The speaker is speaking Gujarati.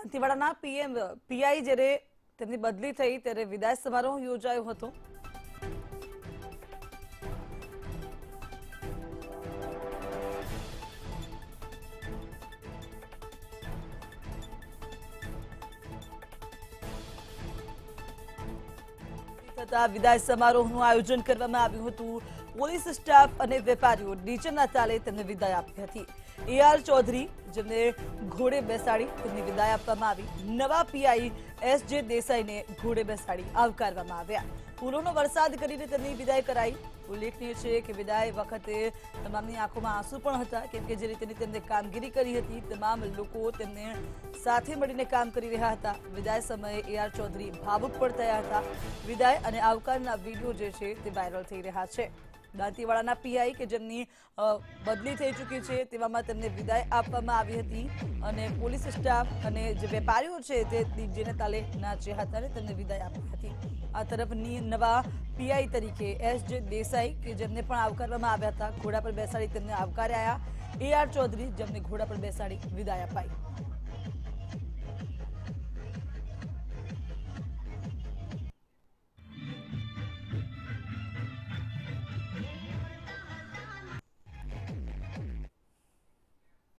દાંતીવાડાના પીઆઈ જ્યારે તેમની બદલી થઈ ત્યારે વિદાય સમારોહ યોજાયો હતો। विदाय समारोहનું आयोजन કરવામાં આવ્યું હતું। પોલીસ સ્ટાફ અને વેપારીઓ નીચેના તાલે તેમને વિદાય આપી હતી। એઆર ચૌધરી જેમને ઘોડે બેસાડી તેમને વિદાય આપવામાં આવી। નવા પીઆઈ એસજે દેસાઈને ઘોડે બેસાડી આવકારવામાં આવ્યા। ફૂલોનો વરસાદ કરીને તેમની વિદાય કરાઈ। ઉલ્લેખનીય છે કે વિદાય વખતે તમામની આંખોમાં આંસુ પણ હતા, કેમ કે જે રીતે તેમણે કામગીરી કરી હતી તમામ લોકો તેમને સાથે મળીને કામ કરી રહ્યા હતા। વિદાય સમયે એઆર ચૌધરી ભાવુક પણ થયા હતા। વિદાય અને આવકારના વિડીયો જે છે તે વાયરલ થઈ રહ્યા છે। દાંતીવાડાના પીઆઈ કે જેમની બદલી થઈ ચૂકી છે તેવામાં તેમને વિદાય આપવામાં આવી હતી અને પોલીસ સ્ટાફ અને જે વેપારીઓ છે તે જેને તાલે નાચ્યા હતા ને તેમને વિદાય આપી હતી। આ તરફ નવા પીઆઈ તરીકે એસજે દેસાઈ કે જેમને પણ આવકારવામાં આવ્યા હતા, ઘોડા પર બેસાડી તેમને આવકાર્યા। એઆર ચૌધરી જેમને ઘોડા પર બેસાડી વિદાય અપાઈ।